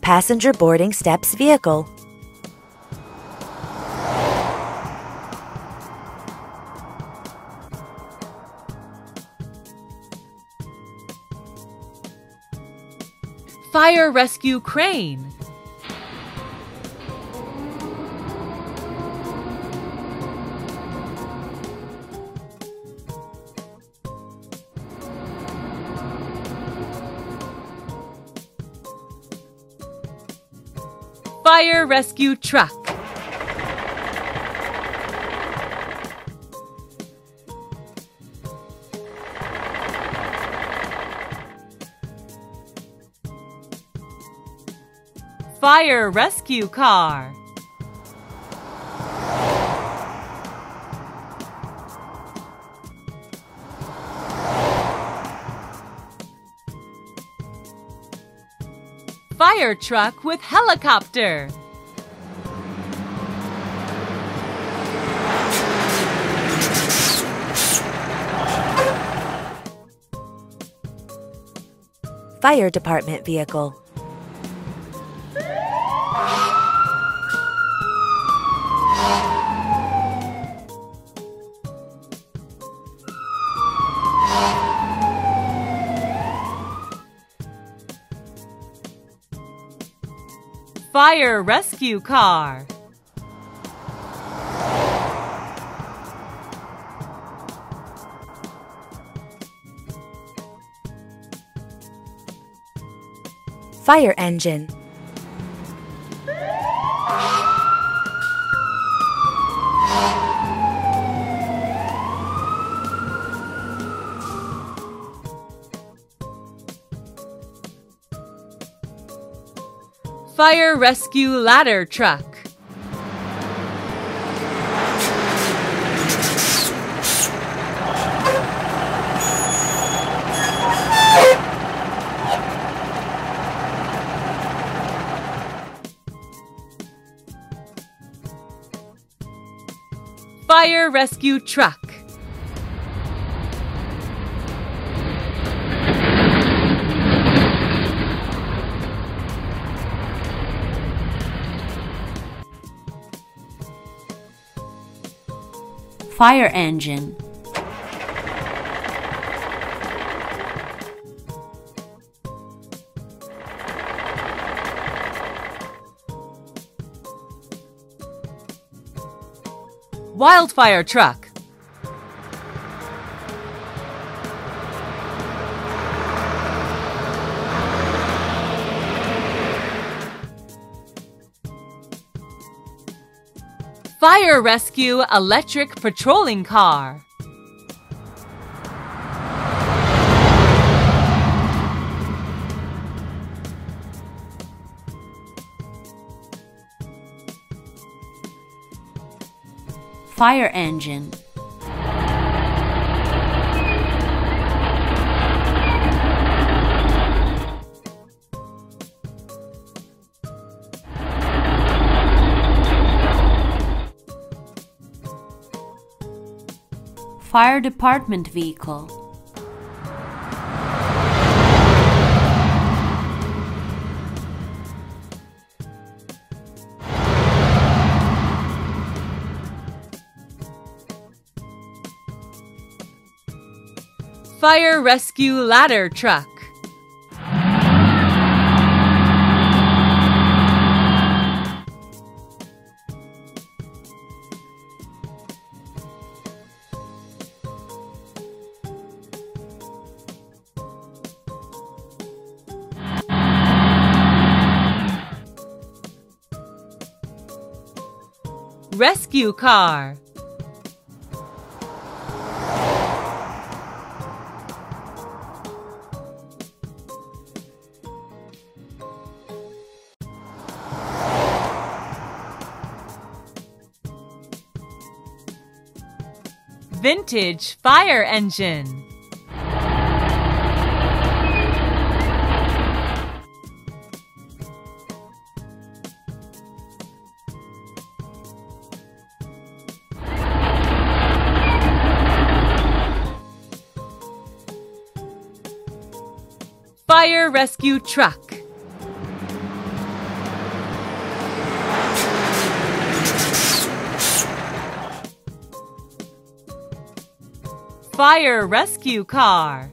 Passenger boarding steps vehicle. Fire rescue crane. Fire rescue truck. Fire rescue car. Fire truck with helicopter. Fire department vehicle. Fire rescue car. Fire engine. Fire rescue ladder truck. Fire rescue truck. Fire engine. Wildfire truck. Fire rescue electric patrolling car. Fire engine. Fire department vehicle. Fire rescue ladder truck. Rescue car. Vintage fire engine. fire rescue truck. Fire rescue car.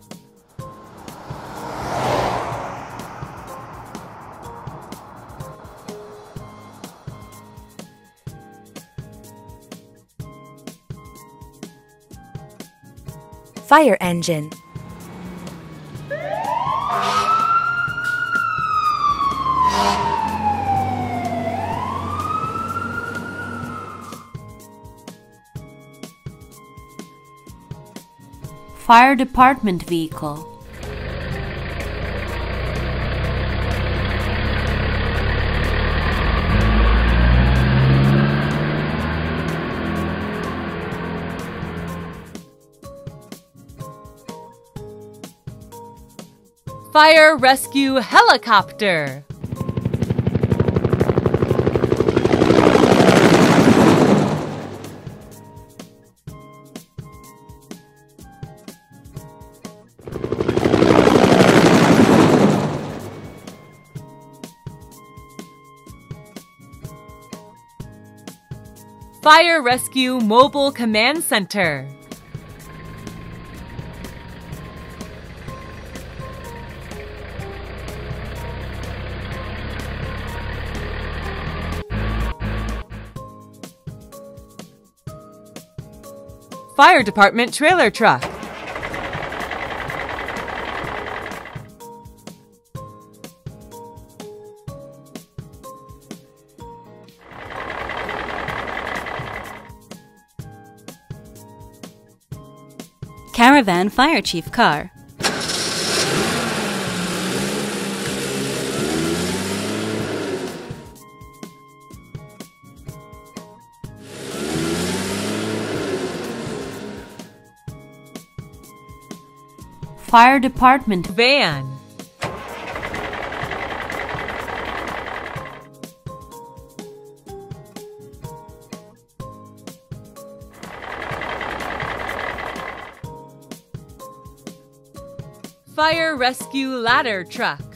Fire engine. Fire department vehicle. Fire rescue helicopter. Fire rescue mobile command center. Fire department trailer truck. Caravan fire chief car. Fire department van. Fire rescue ladder truck.